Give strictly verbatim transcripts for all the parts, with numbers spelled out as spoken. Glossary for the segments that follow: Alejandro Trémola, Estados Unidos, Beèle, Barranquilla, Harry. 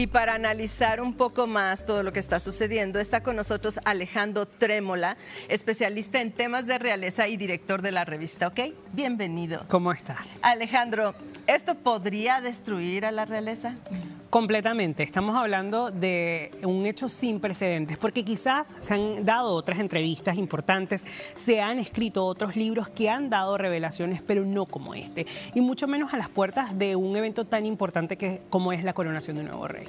Y para analizar un poco más todo lo que está sucediendo, está con nosotros Alejandro Trémola, especialista en temas de realeza y director de la revista, ¿ok? Bienvenido. ¿Cómo estás? Alejandro, ¿esto podría destruir a la realeza? Completamente. Estamos hablando de un hecho sin precedentes, porque quizás se han dado otras entrevistas importantes, se han escrito otros libros que han dado revelaciones, pero no como este, y mucho menos a las puertas de un evento tan importante que, como es la coronación de un nuevo rey.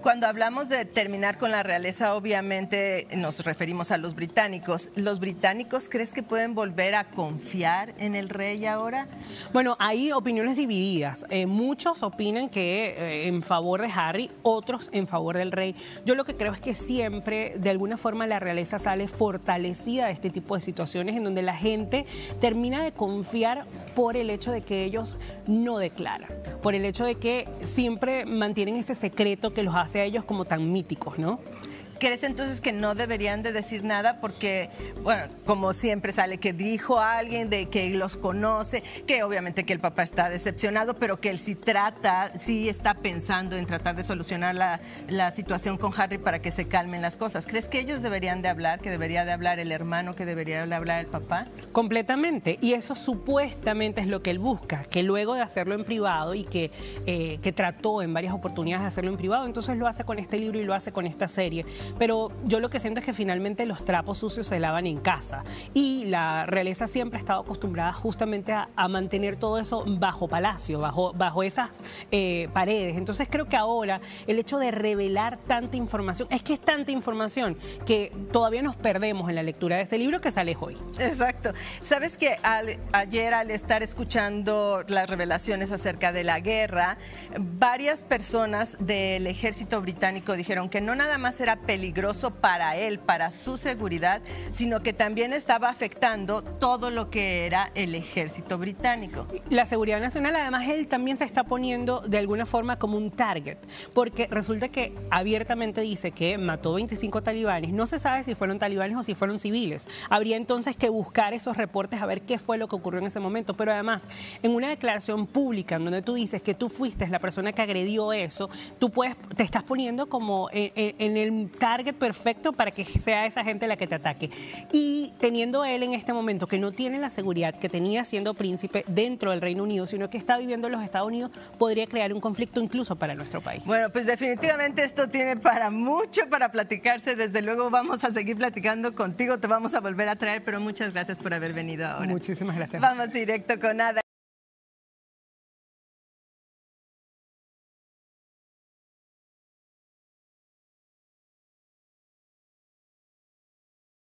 Cuando hablamos de terminar con la realeza, obviamente nos referimos a los británicos. ¿Los británicos crees que pueden volver a confiar en el rey ahora? Bueno, hay opiniones divididas. Eh, muchos opinan que eh, en favor de Harry, otros en favor del rey. Yo lo que creo es que siempre, de alguna forma, la realeza sale fortalecida de este tipo de situaciones en donde la gente termina de confiar por el hecho de que ellos no declaran, por el hecho de que siempre mantienen ese secreto que los hace a ellos como tan míticos, ¿no? ¿Crees entonces que no deberían de decir nada? Porque, bueno, como siempre sale que dijo a alguien, de que los conoce, que obviamente que el papá está decepcionado, pero que él sí trata, sí está pensando en tratar de solucionar la, la situación con Harry para que se calmen las cosas. ¿Crees que ellos deberían de hablar, que debería de hablar el hermano, que debería de hablar el papá? Completamente, y eso supuestamente es lo que él busca, que luego de hacerlo en privado y que, eh, que trató en varias oportunidades de hacerlo en privado, entonces lo hace con este libro y lo hace con esta serie. Pero yo lo que siento es que finalmente los trapos sucios se lavan en casa y la realeza siempre ha estado acostumbrada justamente a, a mantener todo eso bajo palacio, bajo, bajo esas eh, paredes. Entonces creo que ahora el hecho de revelar tanta información, es que es tanta información que todavía nos perdemos en la lectura de este libro que sale hoy. Exacto. Sabes que al, ayer al estar escuchando las revelaciones acerca de la guerra, varias personas del ejército británico dijeron que no nada más era peligroso, peligroso para él, para su seguridad, sino que también estaba afectando todo lo que era el ejército británico. La seguridad nacional, además, él también se está poniendo de alguna forma como un target, porque resulta que abiertamente dice que mató veinticinco talibanes. No se sabe si fueron talibanes o si fueron civiles. Habría entonces que buscar esos reportes a ver qué fue lo que ocurrió en ese momento. Pero además, en una declaración pública en donde tú dices que tú fuiste la persona que agredió eso, tú puedes, te estás poniendo como en, en, en el target target perfecto para que sea esa gente la que te ataque. Y teniendo él en este momento que no tiene la seguridad que tenía siendo príncipe dentro del Reino Unido, sino que está viviendo en los Estados Unidos, podría crear un conflicto incluso para nuestro país. Bueno, pues definitivamente esto tiene para mucho para platicarse. Desde luego vamos a seguir platicando contigo, te vamos a volver a traer, pero muchas gracias por haber venido ahora. Muchísimas gracias. Vamos directo con Ada.